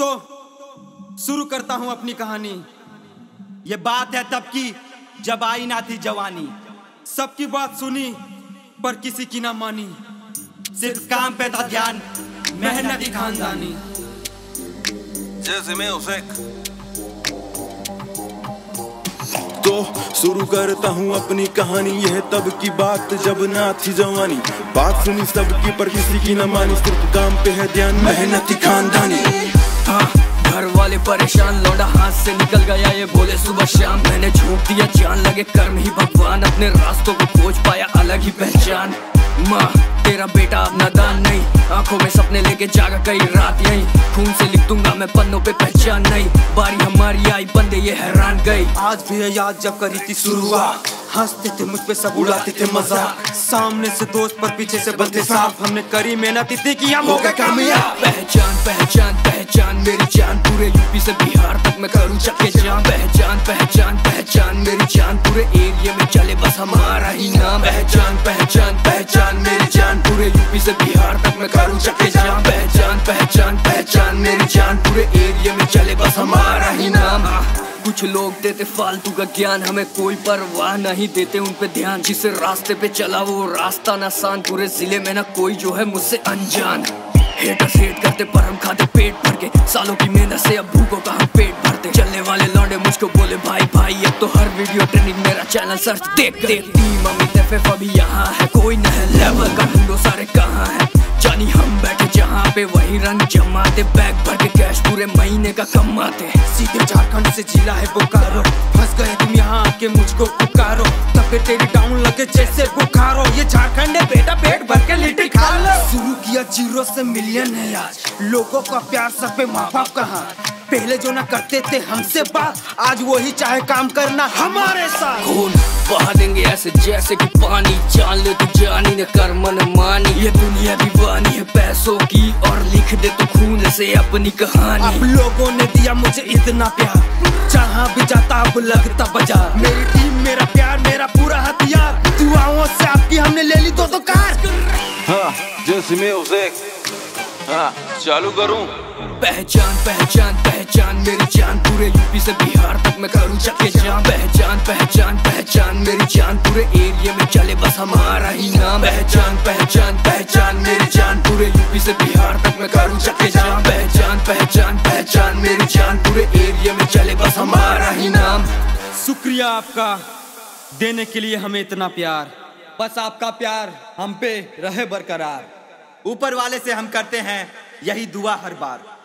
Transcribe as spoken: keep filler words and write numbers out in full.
तो शुरू करता हूं अपनी कहानी। ये बात है तब की जब आई ना थी जवानी, सबकी बात सुनी पर किसी की ना मानी। सिर्फ काम पे था ध्यान, मेहनती खानदानी। जैसे मैं उसे तो शुरू करता हूँ अपनी कहानी। यह तब की बात जब ना थी जवानी, बात सुनी सबकी पर किसी की ना मानी। सिर्फ काम पे है ध्यान, मेहनती खानदानी। था घर वाले परेशान, लौटा हाथ से निकल गया ये बोले सुबह शाम। मैंने झोंक दिया जान, लगे कर्म ही भगवान। अपने रास्तों को खोज पाया अलग ही पहचान। माँ तेरा बेटा अब नादान नहीं, आंखों में सपने लेके जागा कई रात यही। खून से लिख दूंगा मैं पन्नों पे पहचान नहीं, बारी हमारी आई बंदे ये हैरान गई। आज भी है याद जब करी थी शुरुआत, हंसते थे मुझ पे सब, उड़ाते थे मजाक। सामने से दोस्त पर पीछे से बंदे साफ, हमने करी मेहनत इतनी की हम हो गए कामयाब। पहचान पहचान पहचान मेरी जान, पूरे यूपी से बिहार तक मैं करूँ चक्के जाम। पहचान पहचान पहचान मेरी जान, पूरे एरिया में चले बस हमारा ही नाम। पहचान पहचान पहचान मेरी जान, पूरे यूपी से बिहार तक मैं करूँ चक्के जाम। पहचान पहचान पहचान मेरी जान, पूरे एरिया में चले बस हमारा ही नाम। कुछ लोग देते फालतू का ज्ञान, हमें कोई परवाह नहीं, देते उन पे ध्यान। जिसे रास्ते पे चला वो रास्ता ना आसान, पूरे जिले में ना कोई जो है मुझसे अनजान। हेटर्स हेट करते पर हम खाते पेट भर के, सालों की मेहनत से अब भूखों का हम पेट भरते। चलने वाले लौंडे मुझको बोले भाई भाई अब तो हर वीडियो ट्रेनिंग, मेरा चैनल सर्च देख देख। टीम अमित एफ एफ अभी यहाँ है, कोई न है लेवल का, हम लोग सारे कहाँ है जानी। हम बैठे जहाँ पे वही रन जमाते, बैग भर के कैश पूरे महीने का कमाते। सीधे झारखंड से जिला है बोकारो, फंस गए तुम यहाँ आके मुझको पुकारो। तब पे तेरी डाउन लगे जैसे बुखारो, ये झारखंड है बेटा पेट भर के लिट्टी खा लो। शुरू किया जीरो से मिलियन है आज, लोगों का प्यार सब पे माँ बाप कहाँ। पहले जो ना करते थे हमसे बात, आज वो ही चाहे काम करना हमारे साथ। खून बहा देंगे ऐसे जैसे कि पानी, जान ले तू जानी न कर मन मानी। ये दुनिया दीवानी है पैसों की, और लिख दे तू खून से अपनी कहानी। आप लोगों ने दिया मुझे इतना प्यार, जहाँ भी जाता अब लगता बाजार। मेरी टीम मेरा प्यार मेरा पूरा हथियार, दुआओं से आपकी हमने ले ली दो दो कार। हाँ, जैसे मैं उसे हाँ, चालू करूँ। पहचान पहचान पहचान मेरी जान, पूरे यूपी से बिहार तक मैं करूँ चक्के जाम। पहचान पहचान पहचान मेरी जान, पूरे एरिया में चले बस हमारा ही नाम। पहचान पहचान पहचान मेरी जान, पूरे यूपी से बिहार तक मैं करूँ चक्के जाम। पहचान पहचान पहचान मेरी जान, पूरे एरिया में चले बस हमारा ही नाम। शुक्रिया आपका देने के लिए हमें इतना प्यार, बस आपका प्यार हम पे रहे बरकरार। ऊपर वाले से हम करते हैं यही दुआ हर बार।